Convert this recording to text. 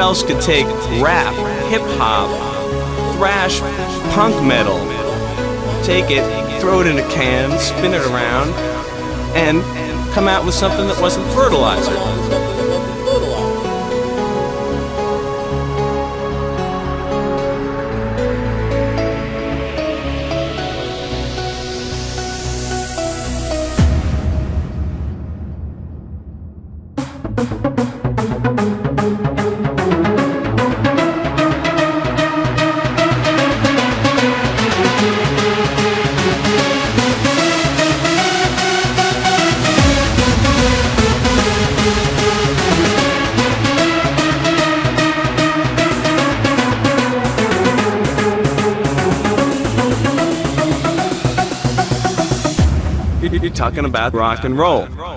else could take rap, hip-hop, thrash, punk metal, take it, throw it in a can, spin it around, and come out with something that wasn't fertilizer? You're talking about rock and roll.